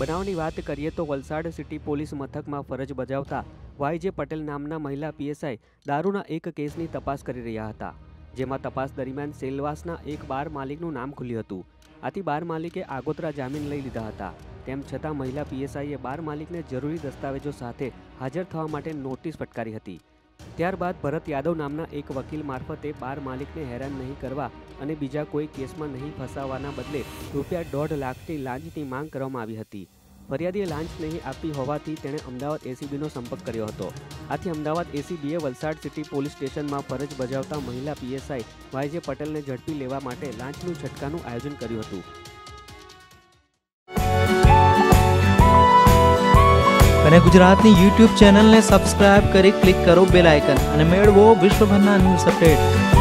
બનાવની વાત કરીએ તો વલસાડ સિટી પોલીસ મથકમાં ફરજ બજાવતા વાયજે પટેલ નામના મહિલા પીએસઆઈ દારૂના એક કેસની તપાસ કરી રહ્યા હતા, જેમાં તપાસ દરમિયાન સેલવાસના એક બાર માલિકનું નામ ખુલ્યું હતું। આથી બાર માલિકે આગોતરા જામીન લઈ લીધા હતા, તેમ છતાં મહિલા પીએસઆઈએ બાર માલિકને જરૂરી દસ્તાવેજો સાથે હાજર થવા માટે નોટિસ ફટકારી હતી। ત્યારબાદ ભરત યાદવ નામના એક વકીલ મારફતે બાર માલિકને હેરાન નહીં કરવા અને બીજા કોઈ કેસમાં નહીં ફસાવવાના બદલે ₹1.5 લાખની લાંચની માંગ કરવામાં આવી હતી। ફરિયાદીએ લાંચ નહીં આપી હોવાથી તેણે અમદાવાદ એસીબીનો સંપર્ક કર્યો હતો। આથી અમદાવાદ એસીબીએ વલસાડ સિટી પોલીસ સ્ટેશનમાં ફરજ બજાવતા મહિલા પીએસઆઈ વાયજે પટેલને ઝડપી લેવા માટે લાંચનું છટકાનું આયોજન કર્યું હતું। અને ગુજરાતની YouTube ચેનલને સબસ્ક્રાઇબ કરી ક્લિક કરો બેલ આઇકન અને મેળવો વિશ્વભરના ન્યૂઝ અપડેટ।